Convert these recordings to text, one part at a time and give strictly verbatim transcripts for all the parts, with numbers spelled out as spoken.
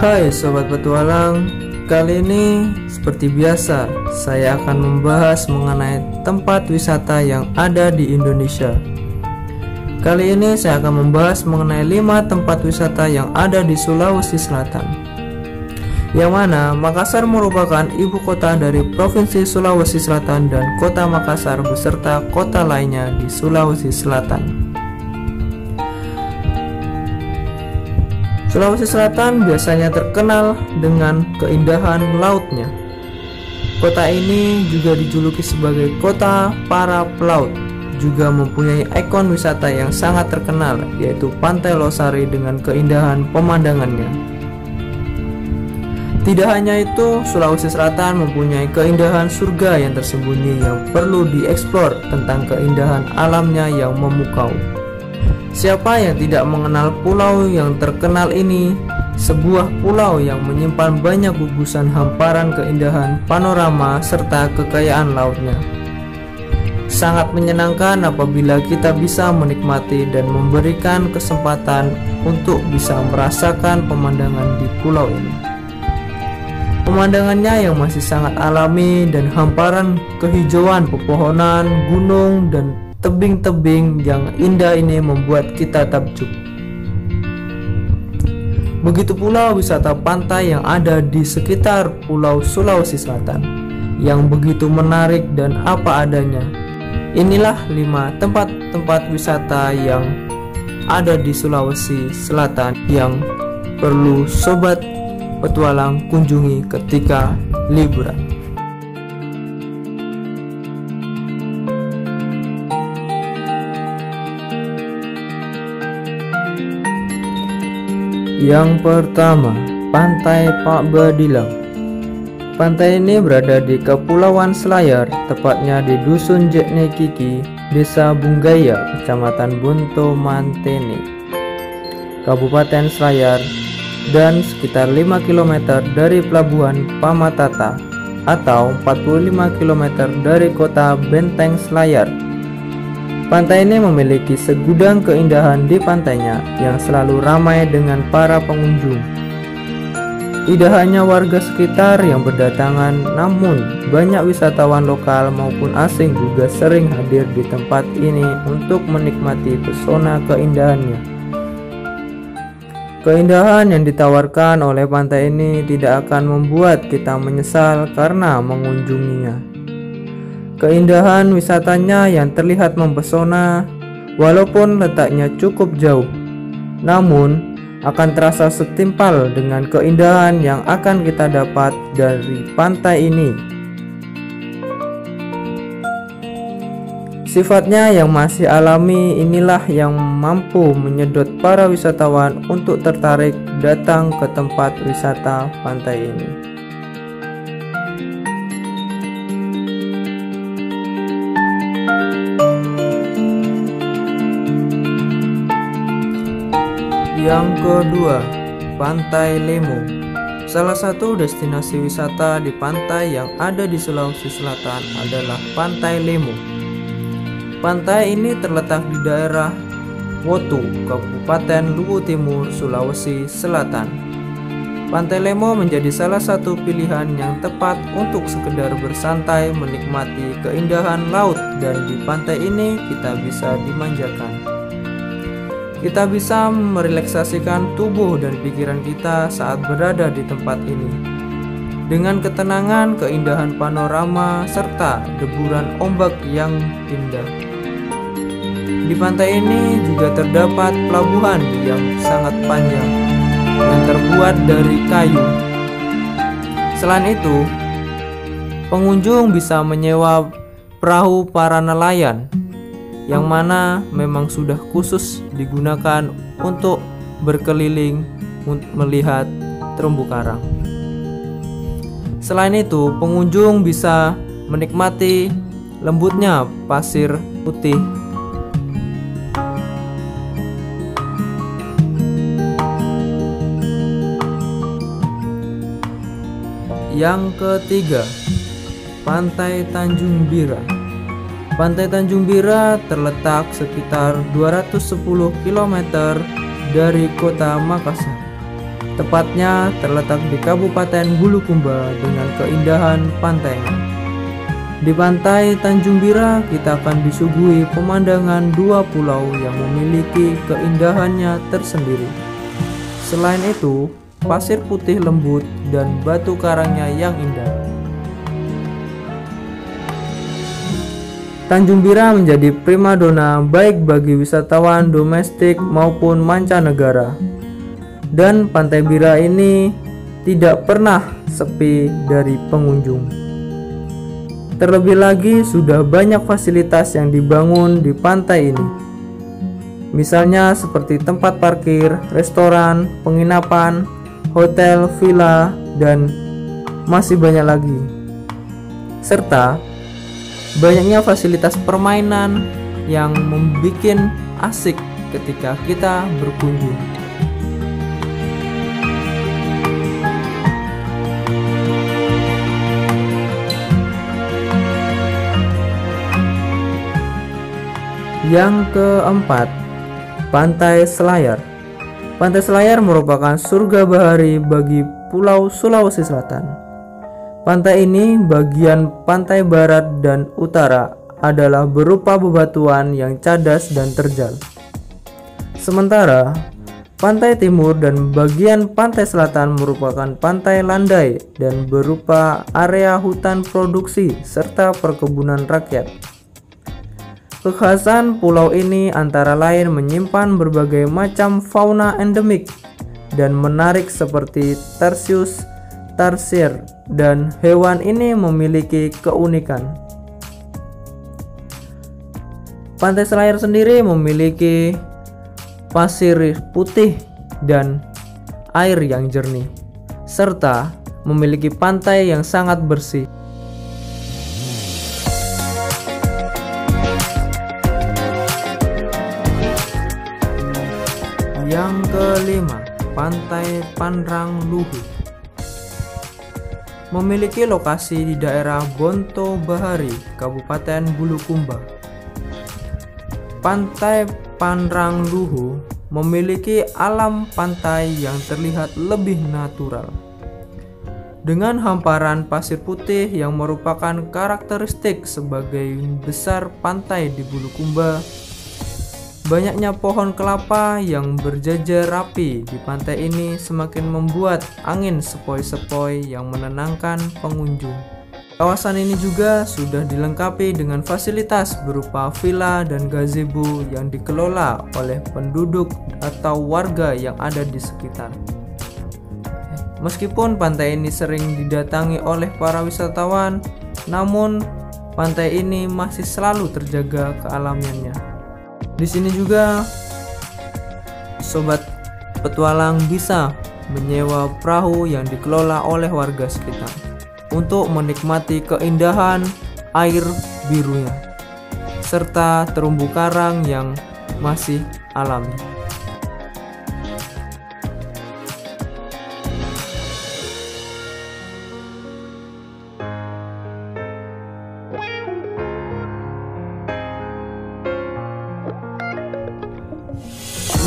Hai Sobat Petualang, kali ini seperti biasa saya akan membahas mengenai tempat wisata yang ada di Indonesia. Kali ini saya akan membahas mengenai lima tempat wisata yang ada di Sulawesi Selatan, yang mana Makassar merupakan ibu kota dari Provinsi Sulawesi Selatan dan Kota Makassar beserta kota lainnya di Sulawesi Selatan. Sulawesi Selatan biasanya terkenal dengan keindahan lautnya. Kota ini juga dijuluki sebagai kota para pelaut, juga mempunyai ikon wisata yang sangat terkenal, yaitu Pantai Losari dengan keindahan pemandangannya. Tidak hanya itu, Sulawesi Selatan mempunyai keindahan surga yang tersembunyi yang perlu dieksplor tentang keindahan alamnya yang memukau. Siapa yang tidak mengenal pulau yang terkenal ini? Sebuah pulau yang menyimpan banyak gugusan hamparan keindahan panorama serta kekayaan lautnya. Sangat menyenangkan apabila kita bisa menikmati dan memberikan kesempatan untuk bisa merasakan pemandangan di pulau ini. Pemandangannya yang masih sangat alami dan hamparan kehijauan pepohonan, gunung, dan tebing-tebing yang indah ini membuat kita takjub. Begitu pula wisata pantai yang ada di sekitar Pulau Sulawesi Selatan yang begitu menarik dan apa adanya. Inilah lima tempat-tempat wisata yang ada di Sulawesi Selatan yang perlu Sobat Petualang kunjungi ketika liburan. Yang pertama, Pantai Pak Badilang. Pantai ini berada di Kepulauan Selayar, tepatnya di Dusun Jetnekiki, Desa Bungaya, Kecamatan Bunto Manteni, Kabupaten Selayar, dan sekitar lima kilometer dari Pelabuhan Pamatata atau empat puluh lima kilometer dari Kota Benteng Selayar. Pantai ini memiliki segudang keindahan di pantainya yang selalu ramai dengan para pengunjung. Tidak hanya warga sekitar yang berdatangan, namun banyak wisatawan lokal maupun asing juga sering hadir di tempat ini untuk menikmati pesona keindahannya. Keindahan yang ditawarkan oleh pantai ini tidak akan membuat kita menyesal karena mengunjunginya. Keindahan wisatanya yang terlihat mempesona, walaupun letaknya cukup jauh, namun akan terasa setimpal dengan keindahan yang akan kita dapat dari pantai ini. Sifatnya yang masih alami inilah yang mampu menyedot para wisatawan untuk tertarik datang ke tempat wisata pantai ini. Yang kedua, Pantai Lemo. Salah satu destinasi wisata di pantai yang ada di Sulawesi Selatan adalah Pantai Lemo. Pantai ini terletak di daerah Wotu, Kabupaten Luwu Timur, Sulawesi Selatan. Pantai Lemo menjadi salah satu pilihan yang tepat untuk sekedar bersantai menikmati keindahan laut, dan di pantai ini kita bisa dimanjakan. Kita bisa merelaksasikan tubuh dan pikiran kita saat berada di tempat ini. Dengan ketenangan, keindahan panorama, serta deburan ombak yang indah. Di pantai ini juga terdapat pelabuhan yang sangat panjang, yang terbuat dari kayu. Selain itu, pengunjung bisa menyewa perahu para nelayan, yang mana memang sudah khusus digunakan untuk berkeliling melihat terumbu karang. Selain itu, pengunjung bisa menikmati lembutnya pasir putih. Yang ketiga, Pantai Tanjung Bira. Pantai Tanjung Bira terletak sekitar dua ratus sepuluh kilometer dari kota Makassar. Tepatnya terletak di Kabupaten Bulukumba dengan keindahan pantainya. Di Pantai Tanjung Bira, kita akan disuguhi pemandangan dua pulau yang memiliki keindahannya tersendiri. Selain itu, pasir putih lembut dan batu karangnya yang indah. Tanjung Bira menjadi primadona baik bagi wisatawan domestik maupun mancanegara. Dan Pantai Bira ini tidak pernah sepi dari pengunjung. Terlebih lagi, sudah banyak fasilitas yang dibangun di pantai ini. Misalnya seperti tempat parkir, restoran, penginapan, hotel, villa, dan masih banyak lagi. Serta banyaknya fasilitas permainan yang membuat asik ketika kita berkunjung. Yang keempat, Pantai Selayar. Pantai Selayar merupakan surga bahari bagi Pulau Sulawesi Selatan. Pantai ini, bagian pantai barat dan utara, adalah berupa bebatuan yang cadas dan terjal. Sementara, pantai timur dan bagian pantai selatan merupakan pantai landai dan berupa area hutan produksi serta perkebunan rakyat. Kekhasan pulau ini antara lain menyimpan berbagai macam fauna endemik dan menarik seperti Tarsius, Tarsir, dan hewan ini memiliki keunikan. Pantai Selayar sendiri memiliki pasir putih dan air yang jernih, serta memiliki pantai yang sangat bersih. Yang kelima, Pantai Panrang Luhu. Memiliki lokasi di daerah Bonto Bahari, Kabupaten Bulukumba. Pantai Panrang Luhu memiliki alam pantai yang terlihat lebih natural, dengan hamparan pasir putih yang merupakan karakteristik sebagian besar pantai di Bulukumba. Banyaknya pohon kelapa yang berjajar rapi di pantai ini semakin membuat angin sepoi-sepoi yang menenangkan pengunjung. Kawasan ini juga sudah dilengkapi dengan fasilitas berupa villa dan gazebo yang dikelola oleh penduduk atau warga yang ada di sekitar. Meskipun pantai ini sering didatangi oleh para wisatawan, namun pantai ini masih selalu terjaga kealamiannya. Di sini juga sobat petualang bisa menyewa perahu yang dikelola oleh warga sekitar untuk menikmati keindahan air birunya serta terumbu karang yang masih alami.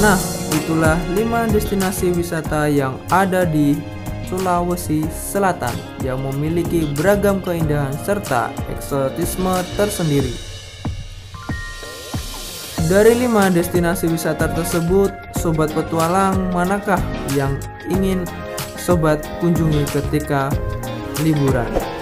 Nah, itulah lima destinasi wisata yang ada di Sulawesi Selatan yang memiliki beragam keindahan serta eksotisme tersendiri. Dari lima destinasi wisata tersebut, sobat petualang, manakah yang ingin sobat kunjungi ketika liburan?